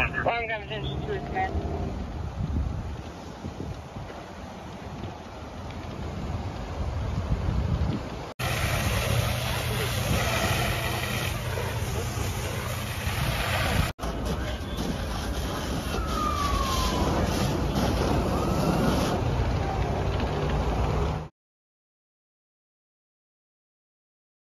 Welcome to Suicide.